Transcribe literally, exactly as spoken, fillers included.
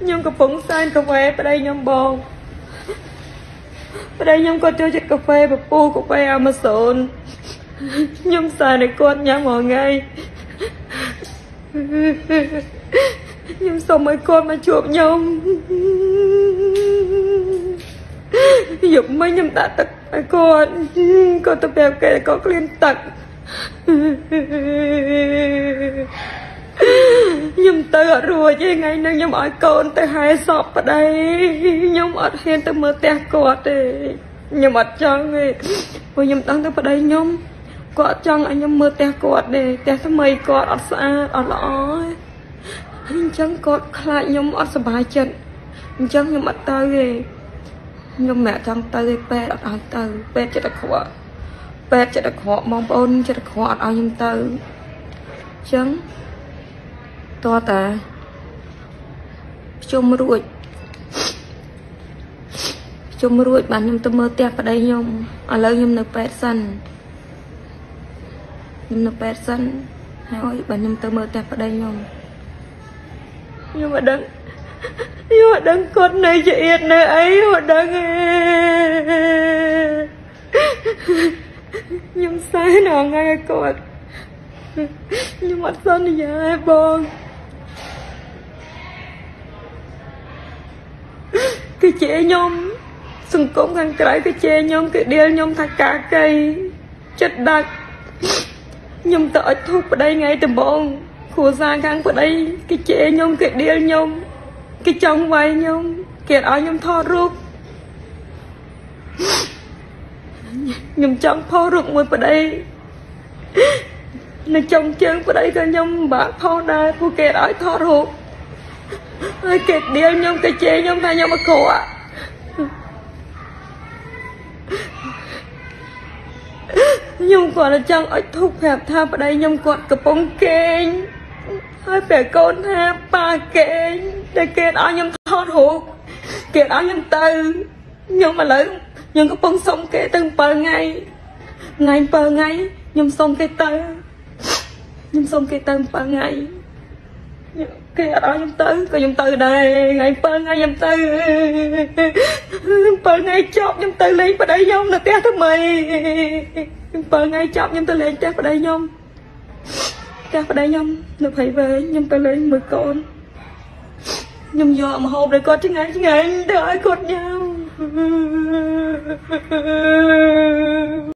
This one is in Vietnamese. Nhưng có phụng xanh cà phê ở đây nhóm bồn. Ở đây nhóm có chơi cà phê và pu cà phê Amazon. Nhóm xài này con nhá mọi ngày. Nhưng sao mấy con mà chuộc nhau dục mấy nhầm đã tật mấy con con tập đẹp kể có liên tật nhưng tới ở rùa chứ ngày nay nhưng mọi con tới hai sọp ở đây nhưng ở hên tới mơ tè cọt nhưng ở trong thì vừa nhầm đang tới ở đây nhưng có trong anh nhưng mơ tè cọt để tè tới mây cọt ở xa ở lõi chẳng có lại nhưng ở sờ bài chân chẳng nhưng ở tới thì nhưng mẹ chẳng tới bé ở đây tới bé chết được họ bé chết được họ mong ôn chết được họ ở nhưng tới chẳng to ta chôm ruột chôm ruột bạn nhung tôi mơ tép ở đây nhung ở lâu nhung được bé săn nhung được bé săn hay ơi bạn nhung tôi mơ tép ở đây nhung nhưng mà đừng nhưng mà đừng con này chị Yết nơi ấy mà đừng nhưng sai nào ngay con nhưng mà sao này vậy bông cái chế nhom sừng cống thằng cái cái chế nhom cái đeo nhom thằng cá cây chất đặc nhom tợ thuộc ở đây ngay từ bông khổ ra khăn ở đây cái chế nhom cái đeo nhom cái chồng vay nhom kiệt áo nhom thò ruột nhom chồng thò ruột ngồi ở đây nó chồng chân ở đây cho nhom bạc thò đây phụ kiệt áo thò ruột ai kiệt đeo nhom cái chế nhom thay nhom mà khổ ạ nhom còn là chồng ở thục hẹp tha ở đây nhom còn cặp bông kênh hai bè con ha ba kênh để kẹt ở nhom thọ ruột kẹt ở nhom từ nhưng mà lớn nhưng có bông sông kẹt từng bờ ngay ngay bờ ngay nhom sông kẹt từ nhom sông kẹt từng bờ ngay kẹt ở nhom từ còn nhom từ đây ngay bờ ngay nhom từ bờ ngay chọc nhom từ lên vào đây nhom là té thứ mày bờ ngay chọc nhom từ lên té vào đây nhom té vào đây nhom được phải về nhom từ lên mười con nhưng giờ mà hộp để con chứ ngay chứ ngay đợi con nhau.